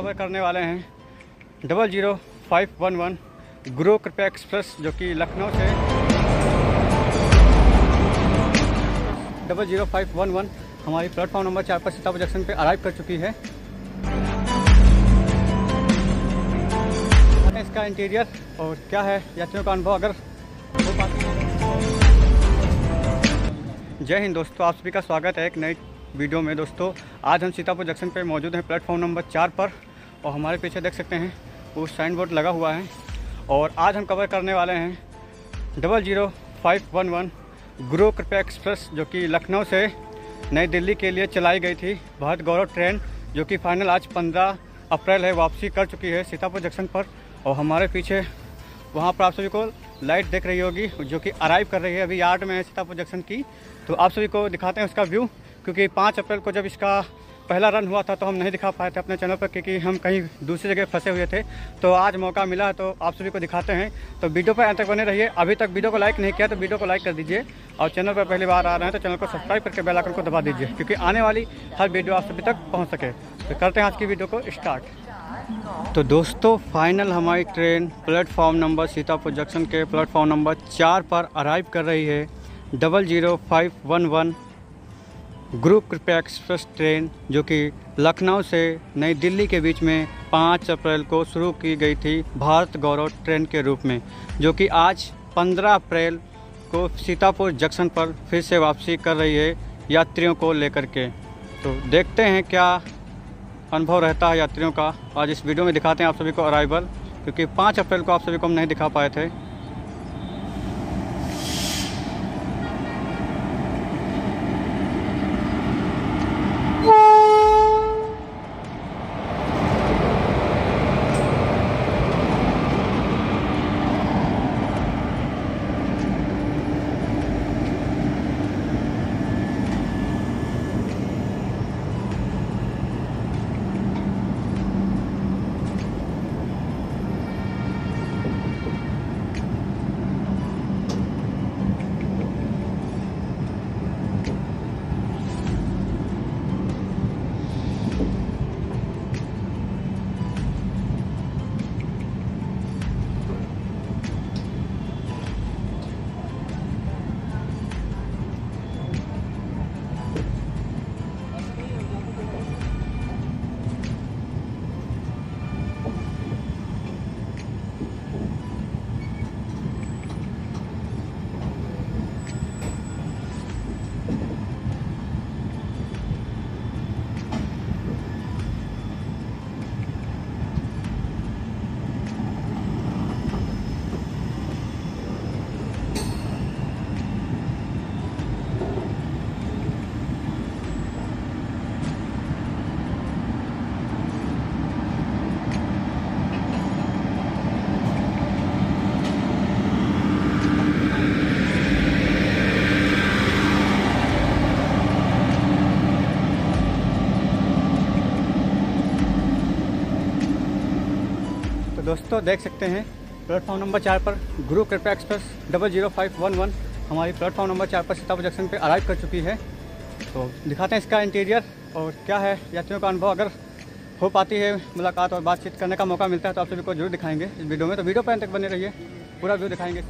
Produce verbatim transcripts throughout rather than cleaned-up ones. Cover करने वाले हैं double zero five one one Guru Kripa express जो कि लखनऊ से double zero five one one हमारी प्लेटफॉर्म नंबर चार पर सीतापुर जंक्शन पे अराइव कर चुकी है। इसका इंटीरियर और क्या है यात्रियों का अनुभव अगर हो पाता। जय हिंद दोस्तों, आप सभी का स्वागत है एक नई वीडियो में। दोस्तों आज हम सीतापुर जंक्शन पे मौजूद हैं प्लेटफॉर्म नंबर चार पर और हमारे पीछे देख सकते हैं वो साइन बोर्ड लगा हुआ है और आज हम कवर करने वाले हैं double zero five one one Guru Kripa express जो कि लखनऊ से नई दिल्ली के लिए चलाई गई थी भारत गौरव ट्रेन, जो कि फाइनल आज पंद्रह अप्रैल है वापसी कर चुकी है सीतापुर जंक्शन पर। और हमारे पीछे वहाँ पर आप सभी को लाइट देख रही होगी जो कि अराइव कर रही है, अभी यार्ड में है सीतापुर जंक्शन की। तो आप सभी को दिखाते हैं उसका व्यू, क्योंकि पाँच अप्रैल को जब इसका पहला रन हुआ था तो हम नहीं दिखा पाए थे अपने चैनल पर क्योंकि हम कहीं दूसरी जगह फंसे हुए थे। तो आज मौका मिला है तो आप सभी को दिखाते हैं। तो वीडियो पर अंत तक बने रहिए। अभी तक वीडियो को लाइक नहीं किया तो वीडियो को लाइक कर दीजिए और चैनल पर पहली बार आ रहे हैं तो चैनल को सब्सक्राइब करके बेल आइकन को दबा दीजिए क्योंकि आने वाली हर वीडियो आप सभी तक पहुँच सके। तो करते हैं आज की वीडियो को स्टार्ट। तो दोस्तों फाइनल हमारी train platform number Sitapur junction के प्लेटफॉर्म नंबर चार पर अराइव कर रही है double zero five one one Guru Kripa express train जो कि लखनऊ से नई दिल्ली के बीच में पाँच अप्रैल को शुरू की गई थी भारत गौरव ट्रेन के रूप में, जो कि आज पंद्रह अप्रैल को सीतापुर जंक्शन पर फिर से वापसी कर रही है यात्रियों को लेकर के। तो देखते हैं क्या अनुभव रहता है यात्रियों का, आज इस वीडियो में दिखाते हैं आप सभी को अराइवल, क्योंकि पाँच अप्रैल को आप सभी को हम नहीं दिखा पाए थे। दोस्तों देख सकते हैं प्लेटफॉर्म नंबर चार पर Guru Kripa express double zero five one one हमारी प्लेटफॉर्म नंबर चार पर सीतापुर जंक्शन पे अराइव कर चुकी है। तो दिखाते हैं इसका इंटीरियर और क्या है यात्रियों का अनुभव, अगर हो पाती है मुलाकात और बातचीत करने का मौका मिलता है तो आप सभी को जरूर दिखाएंगे इस वीडियो में। तो वीडियो पर अंत तक बने रहिए, पूरा व्यू दिखाएंगे।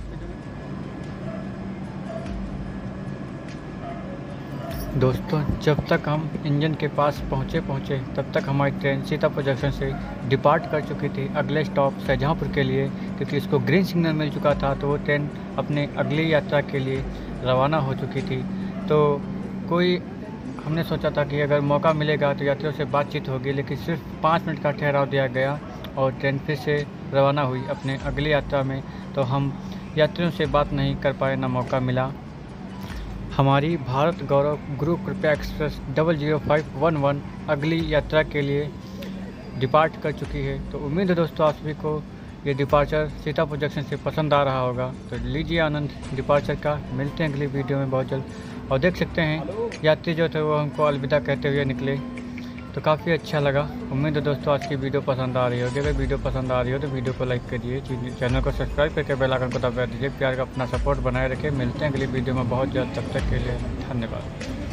दोस्तों जब तक हम इंजन के पास पहुँचे पहुँचे तब तक हमारी ट्रेन सीतापुर जंक्शन से डिपार्ट कर चुकी थी अगले स्टॉप शाहजहाँपुर के लिए, क्योंकि इसको ग्रीन सिग्नल मिल चुका था तो वो ट्रेन अपने अगली यात्रा के लिए रवाना हो चुकी थी। तो कोई हमने सोचा था कि अगर मौका मिलेगा तो यात्रियों से बातचीत होगी, लेकिन सिर्फ पाँच मिनट का ठहराव दिया गया और ट्रेन फिर से रवाना हुई अपने अगली यात्रा में। तो हम यात्रियों से बात नहीं कर पाए, ना मौका मिला। हमारी Bharat Gaurav Guru Kripa express double zero five one one अगली यात्रा के लिए डिपार्ट कर चुकी है। तो उम्मीद है दोस्तों आप सभी को ये डिपार्चर सीतापुर जंक्शन से पसंद आ रहा होगा। तो लीजिए आनंद डिपार्चर का, मिलते हैं अगली वीडियो में बहुत जल्द। और देख सकते हैं यात्री जो थे वो हमको अलविदा कहते हुए निकले, तो काफ़ी अच्छा लगा। उम्मीद है दोस्तों आज की वीडियो पसंद आ रही होगी। अगर वीडियो पसंद आ रही हो तो वीडियो को लाइक करिए, चैनल को सब्सक्राइब करके बेल आइकन को दबा दीजिए। प्यार का अपना सपोर्ट बनाए रखें। मिलते हैं अगली वीडियो में बहुत जल्द, तब तक के लिए धन्यवाद।